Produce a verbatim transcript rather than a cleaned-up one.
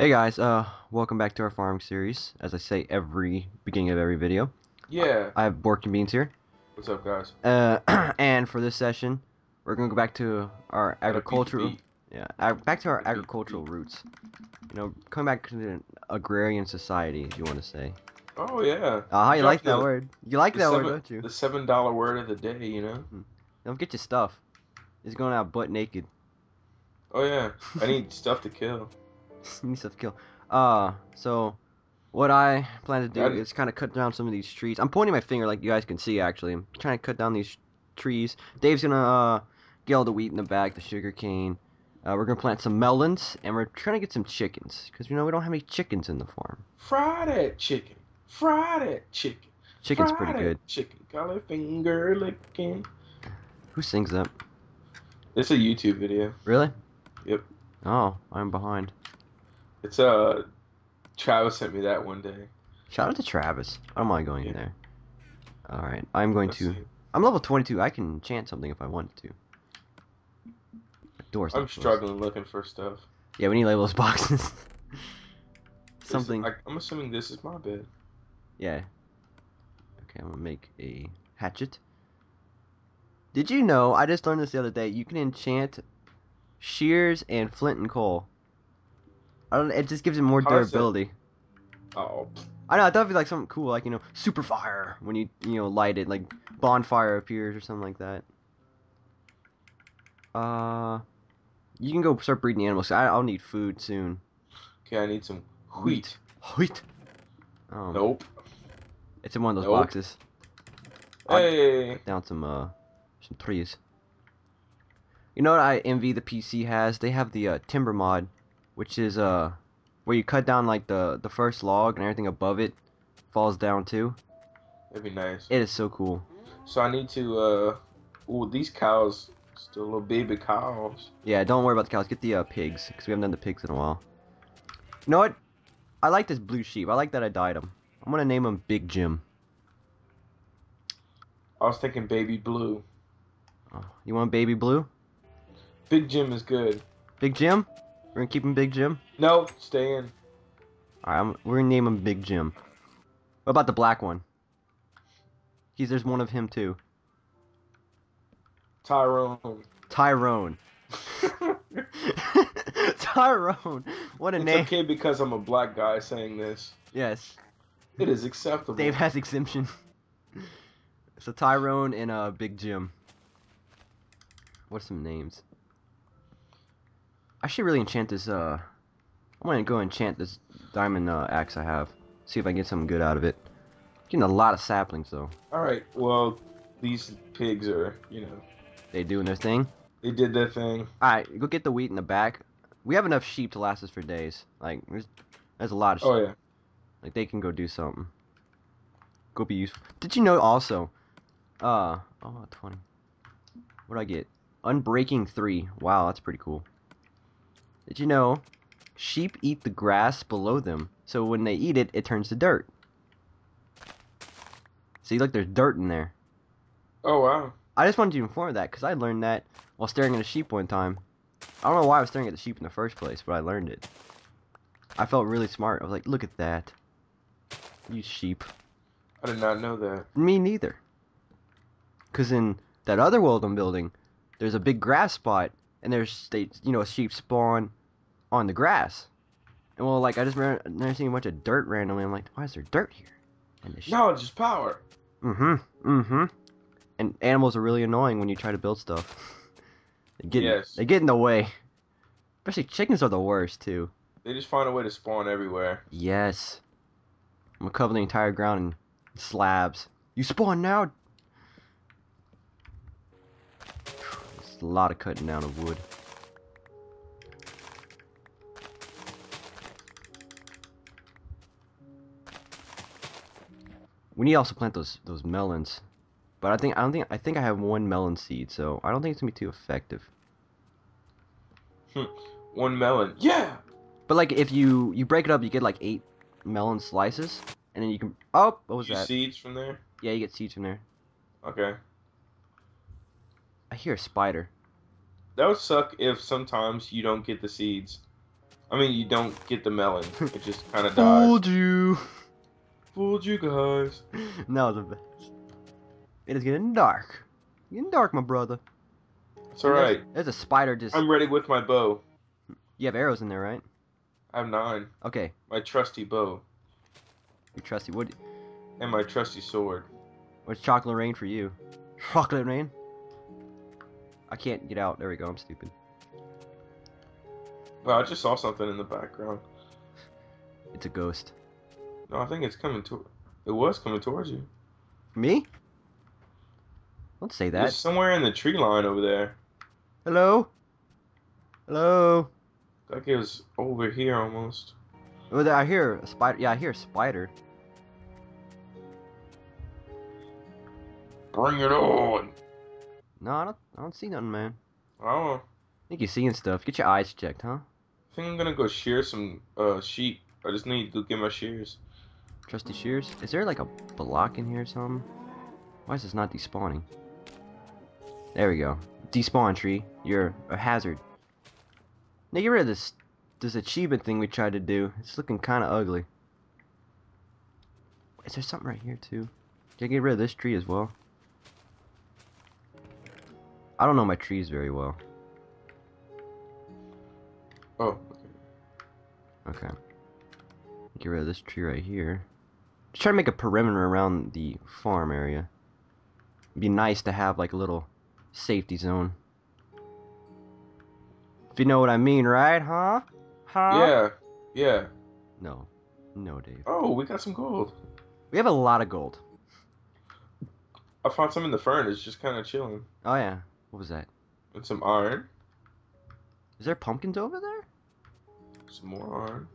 Hey guys, uh, welcome back to our farming series, as I say every beginning of every video. Yeah. I have Bork and Beans here. What's up, guys? Uh, and for this session, we're gonna go back to our agricultural, yeah, back to our agricultural roots. You know, come back to an agrarian society, if you want to say. Oh yeah. Ah, uh, you, you like that the, word? You like that seven, word, don't you? The seven dollar word of the day, you know. Mm-hmm. Don't get your stuff. It's going out butt naked. Oh yeah. I need stuff to kill. Need stuff to kill. Uh, so what I plan to do I, is kind of cut down some of these trees. I'm pointing my finger like you guys can see, actually. I'm trying to cut down these trees. Dave's going to uh, get all the wheat in the bag, the sugar cane. Uh, we're going to plant some melons, and we're trying to get some chickens. Because, you know, we don't have any chickens in the farm. Fry that chicken. Fry that chicken. Chicken's Fried pretty good. Chicken, color finger licking. Who sings that? It's a YouTube video. Really? Yep. Oh, I'm behind. It's uh, Travis sent me that one day. Shout out to Travis. I don't mind going yeah. in there. All right, I'm going Let's to. See. I'm level twenty-two. I can enchant something if I want to. The door's I'm struggling closed. Looking for stuff. Yeah, we need to label those boxes. something. Is, I, I'm assuming this is my bed. Yeah. Okay, I'm gonna make a hatchet. Did you know? I just learned this the other day. You can enchant shears and flint and coal. I don't. It just gives it more durability. Oh. I know. I thought it'd be like something cool, like you know, super fire when you you know light it, like bonfire appears or something like that. Uh, you can go start breeding animals. I I'll need food soon. Okay, I need some wheat. Wheat. Um, nope. It's in one of those nope. boxes. Hey. I'll cut down some uh some trees. You know what I envy the P C has? They have the uh, timber mod. Which is uh, where you cut down like the the first log and everything above it falls down too. That'd be nice. It is so cool. So I need to uh, ooh, these cows still little baby cows. Yeah, don't worry about the cows. Get the uh, pigs because we haven't done the pigs in a while. You know what? I like this blue sheep. I like that I dyed him. I'm gonna name him Big Jim. I was thinking Baby Blue. Oh, you want Baby Blue? Big Jim is good. Big Jim? We're gonna keep him Big Jim? No, stay in. Alright, we're gonna name him Big Jim. What about the black one? He's there's one of him too. Tyrone. Tyrone. Tyrone. What a it's name. It's okay because I'm a black guy saying this. Yes. It is acceptable. Dave has exemption. So Tyrone and uh Big Jim. What's some names? I should really enchant this, uh... I'm gonna go enchant this diamond uh, axe I have. See if I can get something good out of it. Getting a lot of saplings, though. Alright, well, these pigs are, you know... They doing their thing? They did their thing. Alright, go get the wheat in the back. We have enough sheep to last us for days. Like, there's, there's a lot of sheep. Oh, yeah. Like, they can go do something. Go be useful. Did you know, also... Uh... Oh, twenty. What'd I get? Unbreaking three. Wow, that's pretty cool. Did you know, sheep eat the grass below them, so when they eat it, it turns to dirt. See, look, there's dirt in there. Oh, wow. I just wanted you to inform of that, because I learned that while staring at a sheep one time. I don't know why I was staring at the sheep in the first place, but I learned it. I felt really smart. I was like, look at that. You sheep. I did not know that. Me neither. Because in that other world I'm building, there's a big grass spot, and there's, they, you know, a sheep spawn on the grass. And, well, like, I just ran, never seen a bunch of dirt randomly. I'm like, why is there dirt here? And the knowledge is power. Mm-hmm. Mm-hmm. And animals are really annoying when you try to build stuff. they, get, yes. they get in the way. Especially chickens are the worst, too. They just find a way to spawn everywhere. Yes. I'm going to cover the entire ground in slabs. You spawn now! A lot of cutting down of wood. We need to also plant those those melons, but I think I don't think I think I have one melon seed, so I don't think it's gonna be too effective. Hmm. One melon, yeah. But like if you you break it up, you get like eight melon slices, and then you can oh what was Did that? You seeds from there? Yeah, you get seeds from there. Okay. I hear a spider. That would suck if sometimes you don't get the seeds. I mean, you don't get the melon. It just kind of dies. Fooled you. Fooled you guys. No, the best. It is getting dark. Getting dark, my brother. It's alright. There's, there's a spider just... I'm ready with my bow. You have arrows in there, right? I have nine. Okay. My trusty bow. Your trusty wood. And my trusty sword. What's chocolate rain for you? Chocolate rain? I can't get out. There we go. I'm stupid. Wow, I just saw something in the background. It's a ghost. No, I think it's coming to... It was coming towards you. Me? Don't say that. It's somewhere in the tree line over there. Hello? Hello? Like it was over here almost. Oh, I hear a spider. Yeah, I hear a spider. Bring it on! No, I don't, I don't see nothing, man. Oh. I think you're seeing stuff. Get your eyes checked, huh? I think I'm gonna go shear some uh, sheep. I just need to go get my shears. Trusty shears? Is there like a block in here or something? Why is this not despawning? There we go. Despawn tree. You're a hazard. Now get rid of this this achievement thing we tried to do. It's looking kind of ugly. Is there something right here too? Can I get rid of this tree as well? I don't know my trees very well. Oh. Okay. Get rid of this tree right here. Just try to make a perimeter around the farm area. It'd be nice to have like a little safety zone. If you know what I mean, right? Huh? Huh? Yeah. Yeah. No. No, Dave. Oh, we got some gold. We have a lot of gold. I found some in the furnace, just kind of chilling. Oh, yeah. What was that? And some iron. Is there pumpkins over there? Some more iron.